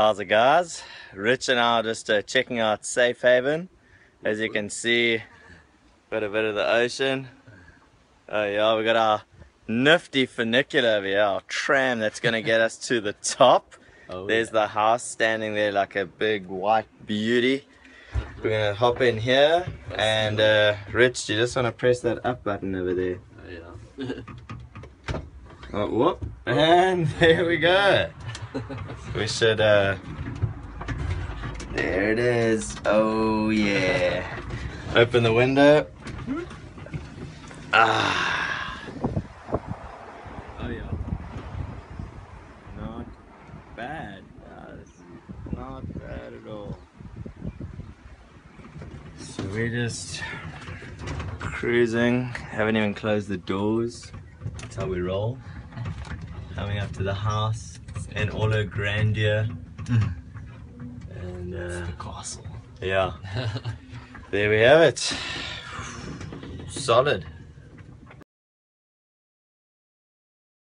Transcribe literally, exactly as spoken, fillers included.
How's it guys? Rich and I are just uh, checking out Safe Haven. As you can see, got a bit of the ocean. Oh yeah, we got our nifty funicular over here, our tram that's gonna get us to the top. Oh, There's yeah. the house standing there like a big white beauty. We're gonna hop in here and uh, Rich, you just wanna press that up button over there. Oh yeah. oh, whoop. And there we go. We should, uh, there it is. Oh, yeah. Open the window. Ah. Oh, yeah. Not bad, guys. Not bad at all. So we're just cruising. Haven't even closed the doors. That's how we roll. Coming up to the house. And all her grandeur, mm. and uh, it's the castle. Yeah, there we have it. Solid.